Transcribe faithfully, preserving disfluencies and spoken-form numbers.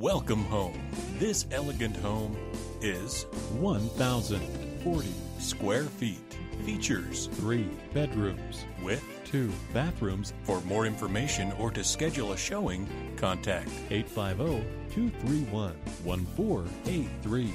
Welcome home. This elegant home is one thousand forty square feet. Features three bedrooms with two bathrooms. For more information or to schedule a showing, contact eight five zero, two three one, one four eight three.